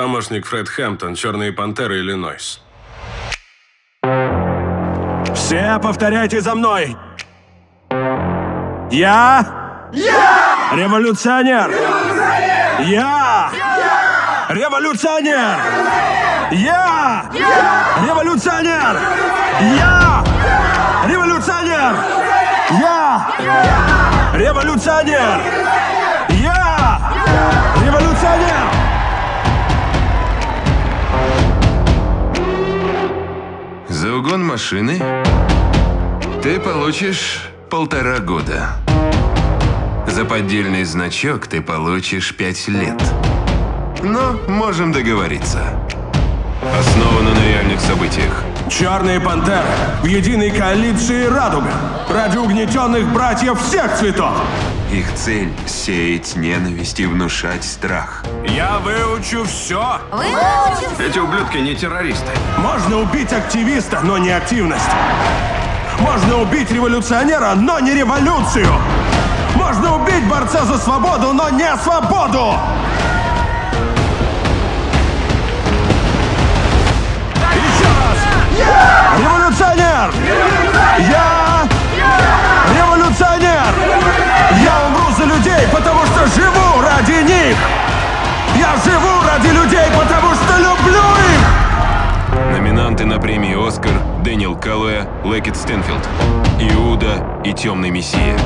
Помощник Фред Хэмптон, Черные Пантеры, Иллинойс. Все повторяйте за мной. Я революционер. Я революционер. Я революционер. Я революционер. Я революционер. Я революционер. За угон машины ты получишь 1,5 года. За поддельный значок ты получишь 5 лет. Но можем договориться. Основано на реальных событиях. Черные пантеры в единой коалиции «Радуга» ради угнетенных братьев всех цветов. Их цель – сеять ненависть и внушать страх. Я выучу все. Эти ублюдки не террористы. Можно убить активиста, но не активность. Можно убить революционера, но не революцию. Можно убить борца за свободу, но не свободу. Еще раз. Я революционер. Я революционер. Я умру за людей, потому что живу ради них! Я живу ради людей, потому что люблю их! Номинанты на премии «Оскар» – Дэниэл Калуя, Лакит Стэнфилд, «Иуда и Чёрный Мессия».